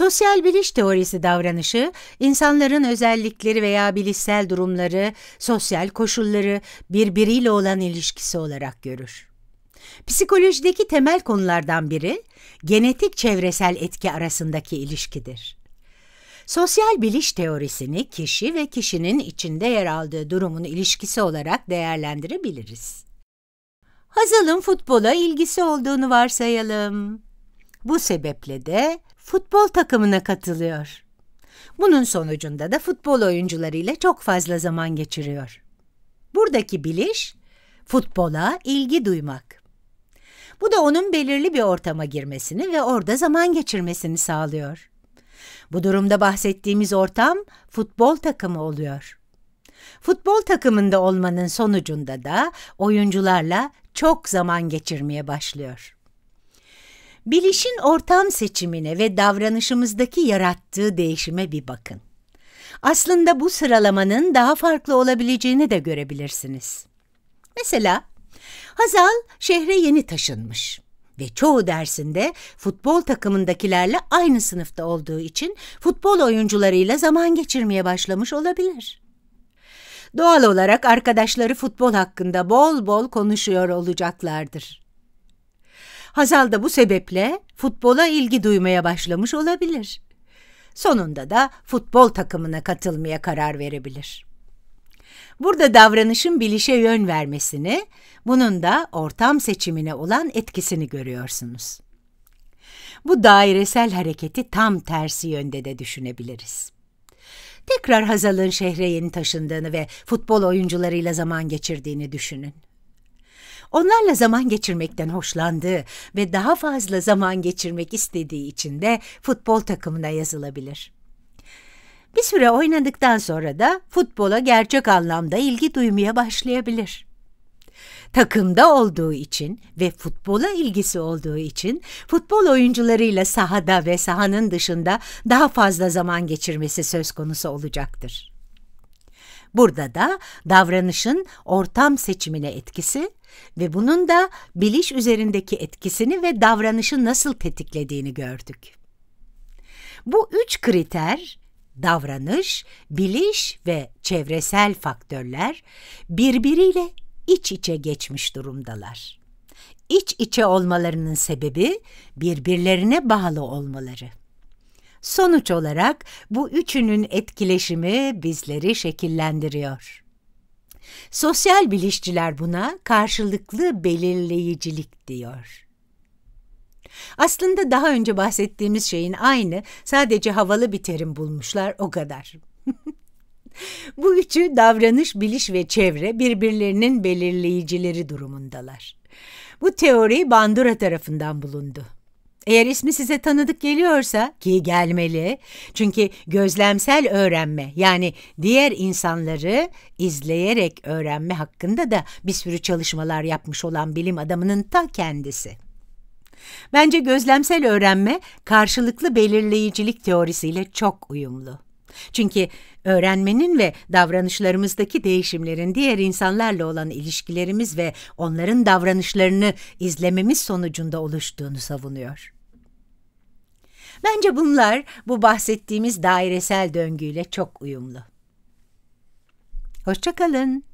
Sosyal biliş teorisi davranışı, insanların özellikleri veya bilişsel durumları, sosyal koşulları birbiriyle olan ilişkisi olarak görür. Psikolojideki temel konulardan biri, genetik çevresel etki arasındaki ilişkidir. Sosyal biliş teorisini kişi ve kişinin içinde yer aldığı durumun ilişkisi olarak değerlendirebiliriz. Hazal'ın futbola ilgisi olduğunu varsayalım. Bu sebeple de futbol takımına katılıyor. Bunun sonucunda da futbol oyuncularıyla çok fazla zaman geçiriyor. Buradaki biliş, futbola ilgi duymak. Bu da onun belirli bir ortama girmesini ve orada zaman geçirmesini sağlıyor. Bu durumda bahsettiğimiz ortam futbol takımı oluyor. Futbol takımında olmanın sonucunda da oyuncularla çok zaman geçirmeye başlıyor. Bilişin ortam seçimine ve davranışımızdaki yarattığı değişime bir bakın. Aslında bu sıralamanın daha farklı olabileceğini de görebilirsiniz. Mesela, Hazal şehre yeni taşınmış ve çoğu dersinde futbol takımındakilerle aynı sınıfta olduğu için futbol oyuncularıyla zaman geçirmeye başlamış olabilir. Doğal olarak arkadaşları futbol hakkında bol bol konuşuyor olacaklardır. Hazal da bu sebeple futbola ilgi duymaya başlamış olabilir. Sonunda da futbol takımına katılmaya karar verebilir. Burada davranışın bilişe yön vermesini, bunun da ortam seçimine olan etkisini görüyorsunuz. Bu dairesel hareketi tam tersi yönde de düşünebiliriz. Tekrar Hazal'ın şehre yeni taşındığını ve futbol oyuncularıyla zaman geçirdiğini düşünün. Onlarla zaman geçirmekten hoşlandığı ve daha fazla zaman geçirmek istediği için de futbol takımına yazılabilir. Bir süre oynadıktan sonra da futbola gerçek anlamda ilgi duymaya başlayabilir. Takımda olduğu için ve futbola ilgisi olduğu için futbol oyuncularıyla sahada ve sahanın dışında daha fazla zaman geçirmesi söz konusu olacaktır. Burada da davranışın ortam seçimine etkisi ve bunun da biliş üzerindeki etkisini ve davranışı nasıl tetiklediğini gördük. Bu üç kriter, davranış, biliş ve çevresel faktörler birbiriyle iç içe geçmiş durumdalar. İç içe olmalarının sebebi birbirlerine bağlı olmaları. Sonuç olarak bu üçünün etkileşimi bizleri şekillendiriyor. Sosyal bilişçiler buna karşılıklı belirleyicilik diyor. Aslında daha önce bahsettiğimiz şeyin aynı, sadece havalı bir terim bulmuşlar, o kadar. Bu üçü davranış, biliş ve çevre birbirlerinin belirleyicileri durumundalar. Bu teori Bandura tarafından bulundu. Eğer ismi size tanıdık geliyorsa, ki gelmeli, çünkü gözlemsel öğrenme, yani diğer insanları izleyerek öğrenme hakkında da bir sürü çalışmalar yapmış olan bilim adamının ta kendisi. Bence gözlemsel öğrenme karşılıklı belirleyicilik teorisiyle çok uyumlu. Çünkü öğrenmenin ve davranışlarımızdaki değişimlerin diğer insanlarla olan ilişkilerimiz ve onların davranışlarını izlememiz sonucunda oluştuğunu savunuyor. Bence bunlar bu bahsettiğimiz dairesel döngüyle çok uyumlu. Hoşça kalın.